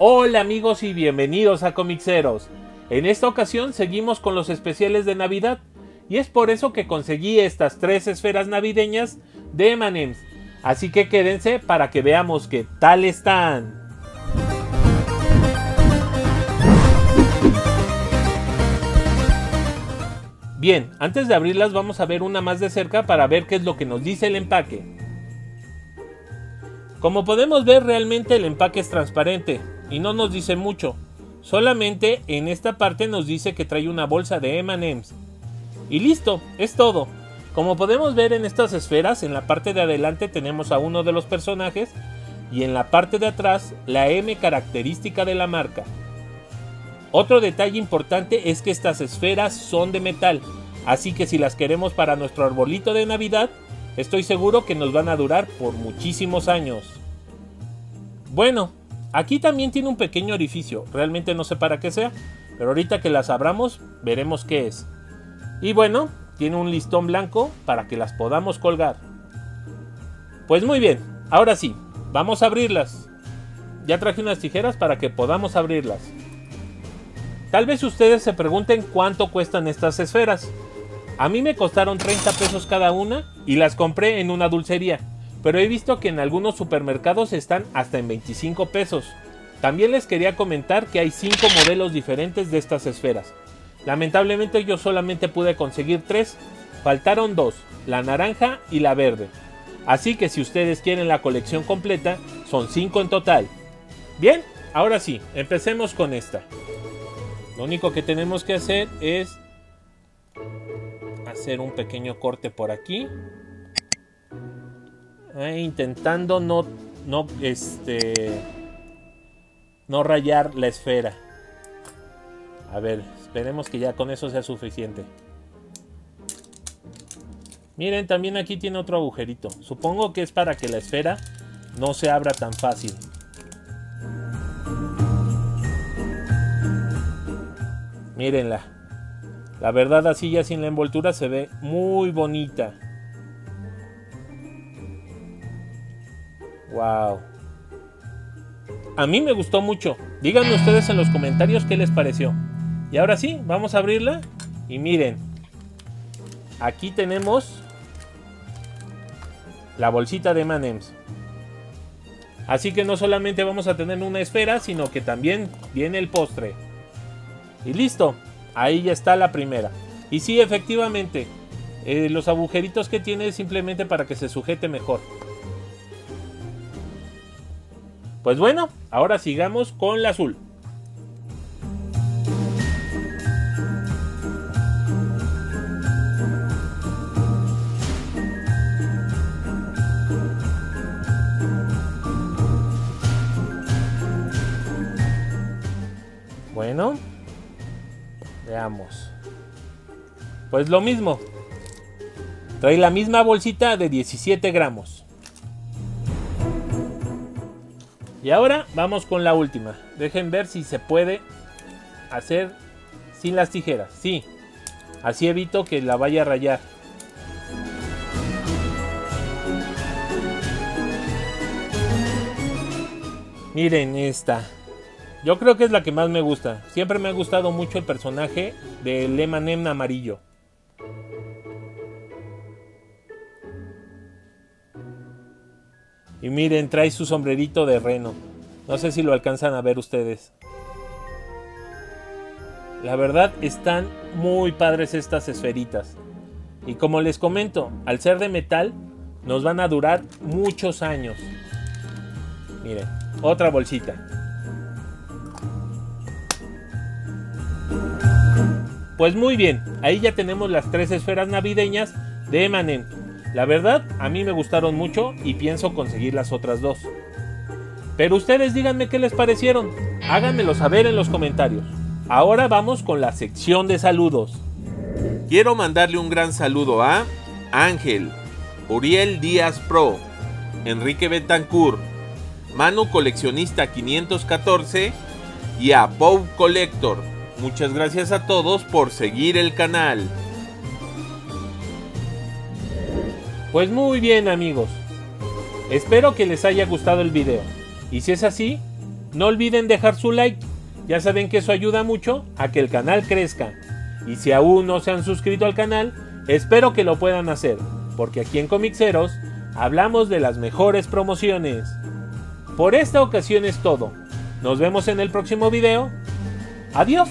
Hola amigos y bienvenidos a Comiczeros. En esta ocasión seguimos con los especiales de Navidad y es por eso que conseguí estas 3 esferas navideñas de M&M's. Así que quédense para que veamos qué tal están. Bien, antes de abrirlas vamos a ver una más de cerca para ver qué es lo que nos dice el empaque. Como podemos ver, realmente el empaque es transparente y no nos dice mucho. Solamente en esta parte nos dice que trae una bolsa de M&M's. Y listo, es todo. Como podemos ver en estas esferas, en la parte de adelante tenemos a uno de los personajes y en la parte de atrás la M característica de la marca. Otro detalle importante es que estas esferas son de metal, así que si las queremos para nuestro arbolito de Navidad, estoy seguro que nos van a durar por muchísimos años. Bueno, aquí también tiene un pequeño orificio, realmente no sé para qué sea, pero ahorita que las abramos veremos qué es. Y bueno, tiene un listón blanco para que las podamos colgar. Pues muy bien, ahora sí, vamos a abrirlas. Ya traje unas tijeras para que podamos abrirlas. Tal vez ustedes se pregunten cuánto cuestan estas esferas. A mí me costaron 30 pesos cada una y las compré en una dulcería, pero he visto que en algunos supermercados están hasta en 25 pesos. También les quería comentar que hay 5 modelos diferentes de estas esferas. Lamentablemente yo solamente pude conseguir 3, faltaron 2, la naranja y la verde. Así que si ustedes quieren la colección completa, son 5 en total. Bien, ahora sí, empecemos con esta. Lo único que tenemos que hacer es hacer un pequeño corte por aquí, intentando no rayar la esfera. A ver, esperemos que ya con eso sea suficiente. Miren, también aquí tiene otro agujerito. Supongo que es para que la esfera no se abra tan fácil. Mírenla. La verdad, así ya sin la envoltura se ve muy bonita. Wow. A mí me gustó mucho. Díganme ustedes en los comentarios qué les pareció. Y ahora sí, vamos a abrirla. Y miren. Aquí tenemos la bolsita de M&M's. Así que no solamente vamos a tener una esfera, sino que también viene el postre. Y listo. Ahí ya está la primera. Y sí, efectivamente, los agujeritos que tiene es simplemente para que se sujete mejor. Pues bueno, ahora sigamos con la azul. Bueno, veamos. Pues lo mismo. Trae la misma bolsita de 17 gramos. Y ahora vamos con la última. Dejen ver si se puede hacer sin las tijeras. Sí, así evito que la vaya a rayar. Miren esta. Yo creo que es la que más me gusta. Siempre me ha gustado mucho el personaje del M&M amarillo. Y miren, trae su sombrerito de reno. No sé si lo alcanzan a ver ustedes. La verdad, están muy padres estas esferitas. Y como les comento, al ser de metal, nos van a durar muchos años. Miren, otra bolsita. Pues muy bien, ahí ya tenemos las 3 esferas navideñas de M&M. La verdad, a mí me gustaron mucho y pienso conseguir las otras 2. Pero ustedes díganme qué les parecieron, háganmelo saber en los comentarios. Ahora vamos con la sección de saludos. Quiero mandarle un gran saludo a Ángel, Uriel Díaz Pro, Enrique Betancourt, Manu Coleccionista 514 y a Pau Collector. Muchas gracias a todos por seguir el canal. Pues muy bien amigos, espero que les haya gustado el video. Y si es así, No olviden dejar su like, ya saben que eso ayuda mucho a que el canal crezca. Y si aún no se han suscrito al canal, espero que lo puedan hacer, porque aquí en Comiczeros hablamos de las mejores promociones. Por esta ocasión es todo, nos vemos en el próximo video, adiós.